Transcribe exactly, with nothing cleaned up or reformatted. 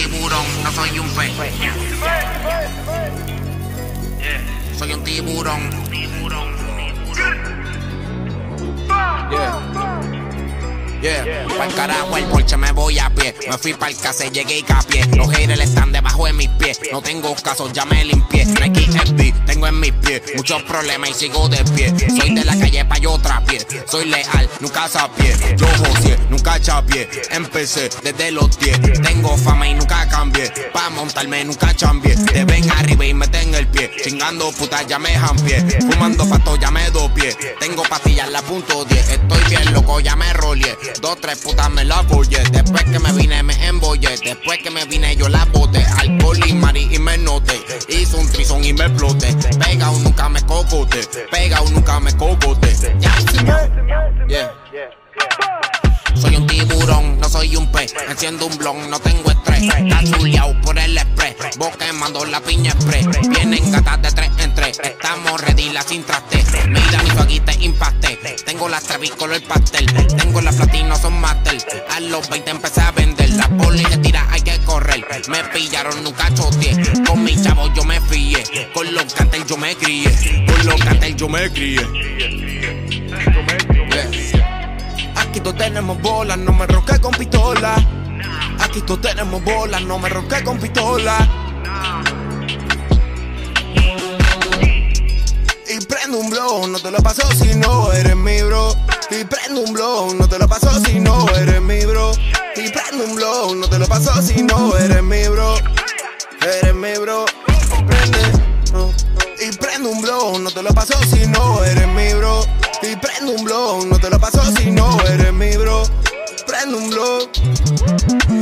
tiburón, no soy un pez. Soy un tiburón, tiburón, tiburón. Yeah. Yeah. Yeah. Pa'l carajo el Porsche, me voy a pie. Me fui pa'l case, llegué y capié. Los haters están debajo de mis pies. No tengo caso, ya me limpié. Nike F B, tengo en mis pies muchos problemas y sigo de pie. Soy de la calle pa' yo trapié. Soy leal, nunca sapié. Yo jocié, nunca chapié. Empecé desde los diez. Tengo fama y nunca cambié. Pa' montarme nunca chambié. Te ven arriba y meten el pie. Chingando puta, ya me jampié. Fumando pato, ya me dopié. Tengo pastillas, la punto diez. Estoy bien loco, ya me roleé. Dos, tres putas me la follé. Después que me vine me embollé. Después que me vine yo la boté. Alcohol y mari y me noté. Hizo un trizón y me exploté. Pegao nunca me cocote. Pegao nunca me cocote. Ya, yeah. Soy un tiburón, no soy un pez. Enciendo un blon, no tengo estrés. Está chuleao por el express. Vos quemando la piña express. Vienen gatas de tres en tres. Estamos ready, la sin traste. Mira mi faguita impacté. Tengo la Travis color pastel. Tengo la platino, son master. A los veinte empecé a vender. La poli se tira, hay que correr. Me pillaron, nunca choteé. Con mis chavos yo me fié. Con los cartel yo me crié. Con los cartel yo me crié. Aquí todos tenemos bolas, no me ronqué con pistola. Aquí todos tenemos bolas, no me ronqué con pistola. Y prendo un blow, no te lo paso si no eres mi bro. Y prendo un blow, no te lo paso si no eres mi bro. Y prendo un blow, no te lo paso si no eres mi bro. Eres mi bro. Prende. Y prendo un blow, no te lo paso si no eres mi bro. Y prendo un blow, no te lo paso si no eres mi bro. Prendo un blow.